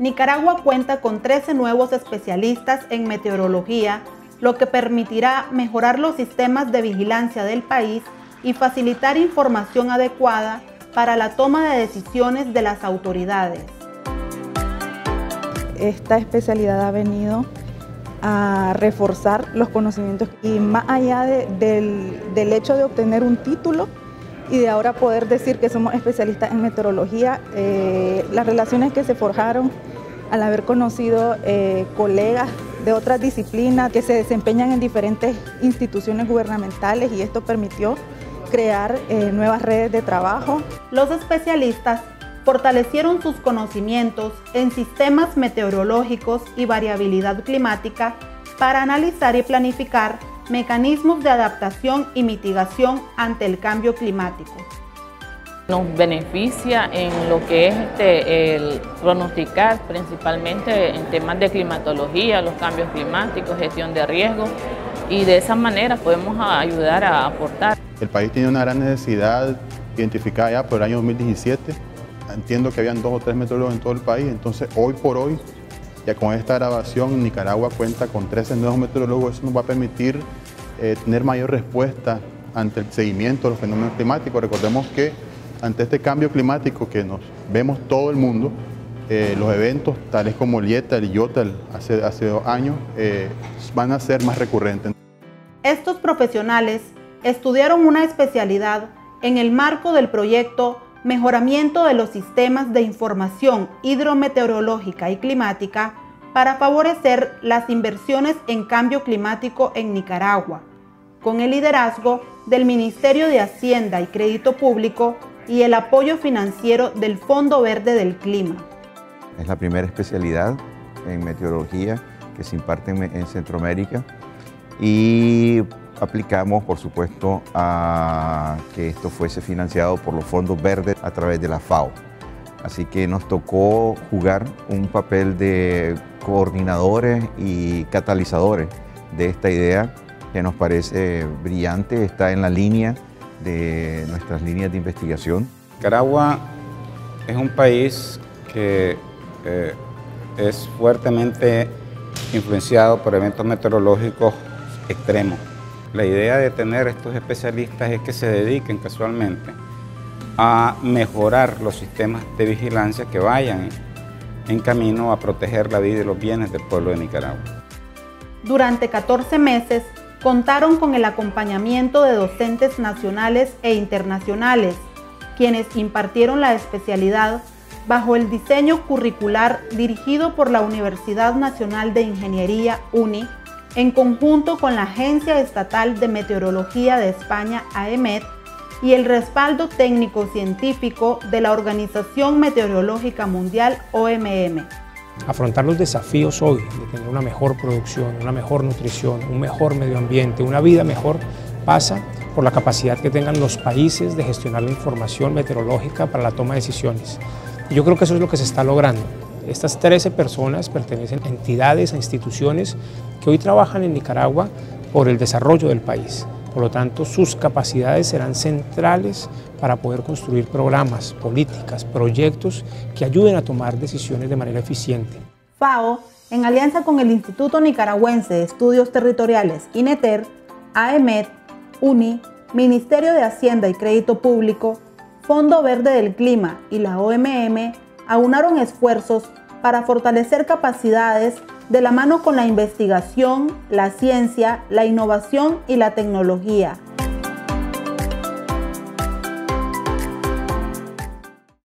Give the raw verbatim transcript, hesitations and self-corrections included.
Nicaragua cuenta con trece nuevos especialistas en meteorología, lo que permitirá mejorar los sistemas de vigilancia del país y facilitar información adecuada para la toma de decisiones de las autoridades. Esta especialidad ha venido a reforzar los conocimientos y más allá de, del, del hecho de obtener un título y de ahora poder decir que somos especialistas en meteorología, eh, las relaciones que se forjaron al haber conocido eh, colegas de otras disciplinas que se desempeñan en diferentes instituciones gubernamentales y esto permitió crear eh, nuevas redes de trabajo. Los especialistas fortalecieron sus conocimientos en sistemas meteorológicos y variabilidad climática para analizar y planificar mecanismos de adaptación y mitigación ante el cambio climático. Nos beneficia en lo que es este, el pronosticar principalmente en temas de climatología, los cambios climáticos, gestión de riesgos y de esa manera podemos ayudar a aportar. El país tiene una gran necesidad identificada ya por el año dos mil diecisiete. Entiendo que habían dos o tres meteorólogos en todo el país, entonces hoy por hoy, ya con esta grabación, Nicaragua cuenta con trece nuevos meteorólogos. Eso nos va a permitir eh, tener mayor respuesta ante el seguimiento de los fenómenos climáticos. Recordemos que ante este cambio climático que nos vemos todo el mundo, eh, los eventos tales como el Eta, el Iota, hace, hace dos años, eh, van a ser más recurrentes. Estos profesionales estudiaron una especialidad en el marco del proyecto Mejoramiento de los sistemas de información hidrometeorológica y climática para favorecer las inversiones en cambio climático en Nicaragua, con el liderazgo del Ministerio de Hacienda y Crédito Público y el apoyo financiero del Fondo Verde del Clima. Es la primera especialidad en meteorología que se imparte en Centroamérica y aplicamos, por supuesto, a que esto fuese financiado por los fondos verdes a través de la FAO. Así que nos tocó jugar un papel de coordinadores y catalizadores de esta idea que nos parece brillante, está en la línea de nuestras líneas de investigación. Nicaragua es un país que eh, es fuertemente influenciado por eventos meteorológicos extremos. La idea de tener estos especialistas es que se dediquen casualmente a mejorar los sistemas de vigilancia que vayan en camino a proteger la vida y los bienes del pueblo de Nicaragua. Durante catorce meses contaron con el acompañamiento de docentes nacionales e internacionales, quienes impartieron la especialidad bajo el diseño curricular dirigido por la Universidad Nacional de Ingeniería, U N I, en conjunto con la Agencia Estatal de Meteorología de España, AEMET, y el respaldo técnico-científico de la Organización Meteorológica Mundial, O M M. Afrontar los desafíos hoy de tener una mejor producción, una mejor nutrición, un mejor medio ambiente, una vida mejor, pasa por la capacidad que tengan los países de gestionar la información meteorológica para la toma de decisiones. Y yo creo que eso es lo que se está logrando. Estas trece personas pertenecen a entidades, a instituciones que hoy trabajan en Nicaragua por el desarrollo del país. Por lo tanto, sus capacidades serán centrales para poder construir programas, políticas, proyectos que ayuden a tomar decisiones de manera eficiente. FAO, en alianza con el Instituto Nicaragüense de Estudios Territoriales, INETER, AEMET, U N I, Ministerio de Hacienda y Crédito Público, Fondo Verde del Clima y la O M M, aunaron esfuerzos para fortalecer capacidades de la mano con la investigación, la ciencia, la innovación y la tecnología.